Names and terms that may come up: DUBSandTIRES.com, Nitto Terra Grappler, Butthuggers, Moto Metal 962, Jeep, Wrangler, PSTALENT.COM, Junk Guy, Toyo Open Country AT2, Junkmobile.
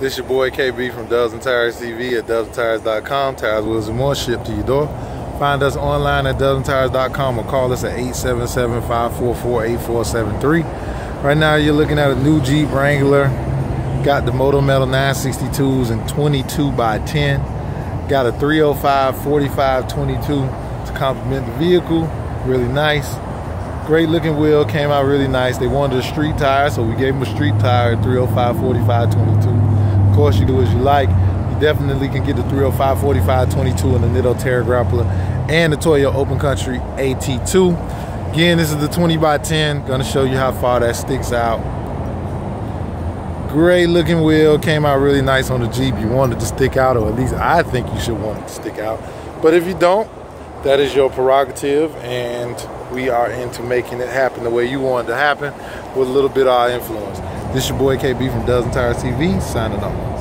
This your boy KB from Dubs and Tires TV at DUBSandTIRES.com. Tires, wheels, and more shipped to your door. Find us online at DUBSandTIRES.com or call us at 877-544-8473. Right now you're looking at a new Jeep Wrangler. Got the Moto Metal 962s and 22x10. Got a 305 45 22 to complement the vehicle. Really nice. Great looking wheel, came out really nice. They wanted a street tire, so we gave them a street tire at 305 45 22. Of course, you do as you like. You definitely can get the 305 45 22 and the Nitto Terra Grappler and the Toyo Open Country AT2. Again, this is the 20x10. Gonna show you how far that sticks out. Great looking wheel, came out really nice on the Jeep. You want it to stick out, or at least I think you should want it to stick out. But if you don't, that is your prerogative, and we are into making it happen the way you want it to happen with a little bit of our influence. This your boy KB from Dubs and Tires TV, signing off.